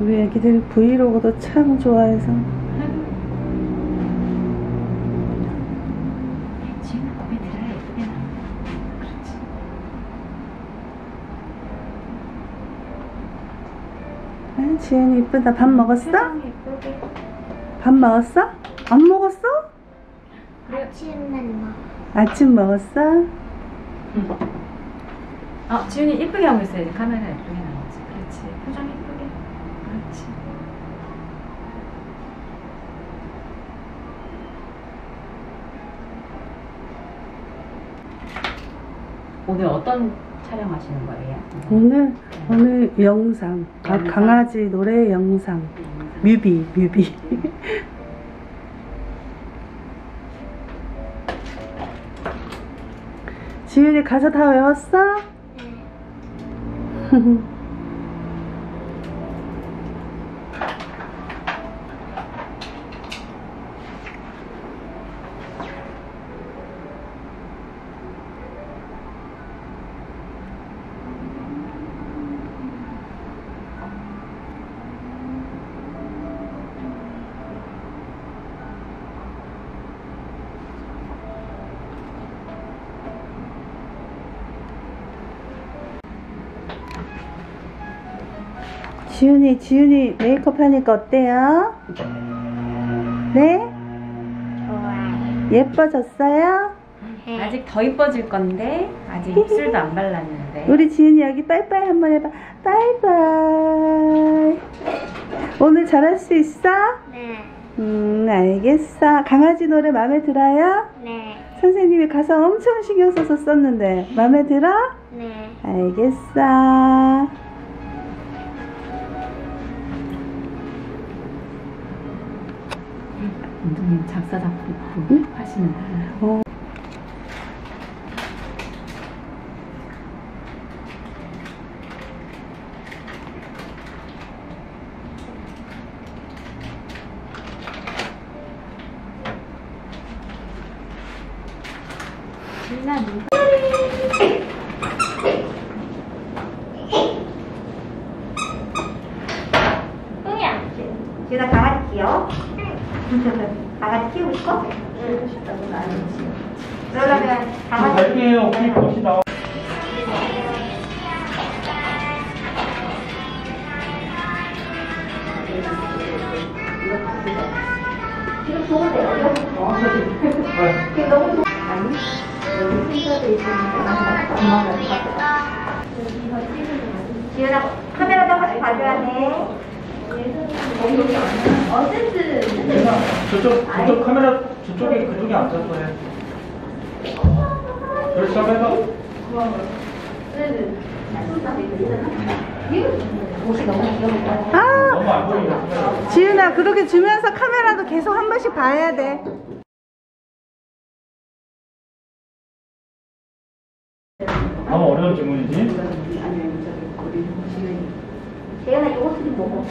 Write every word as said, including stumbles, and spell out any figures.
우리 애기들 브이로그도 참 좋아해서. 아, 지은이 이쁘다. 밥 먹었어? 밥 먹었어? 안 먹었어? 아침만 먹. 아침 먹었어? 응. 아, 지은이 이쁘게 하고 있어야지. 카메라 예쁘게 나오지. 그렇지. 표정 이쁘게. 그렇지. 오늘 어떤 촬영하시는 거예요? 오늘 오늘 영상. 아, 강아지 노래 영상. 뮤비 뮤비. 지윤이 가사 다 외웠어? 응. 지윤이, 지윤이 메이크업 하니까 어때요? 네? 좋아요. 예뻐졌어요? 네. 아직 더 예뻐질 건데 아직 입술도 안 발랐는데. 우리 지윤이 여기 빠이빠이 한번 해봐. 빠이빠이. 오늘 잘할 수 있어? 네. 음, 알겠어. 강아지 노래 마음에 들어요? 네. 선생님이 가사 엄청 신경 써서 썼는데 마음에 들어? 네. 알겠어. 운동님 작사 작곡 응? 하시는 어. 응이야 제가 가만히요. 강아지 키우고 싶어? 응. 키우고 싶다고 나아니지. 그러면 강아지 갈게요. 혹시 봅시다. 지금 좋은데 어려워? 어, 그게 너무 좋아. 아니, 여기 순서도 있으니까 엄마가 가져가. 지은아, 카메라도 같이 봐줘야 돼. 어쨌든 저쪽, 저쪽 카메라 저쪽에 그쪽에 앉아서 해. 열심히 해봐. 아, 지은아 그렇게 주면서 카메라도 계속 한 번씩 봐야 돼. 아마 어려운 질문이지. 내가 이거 쓰기 먹어.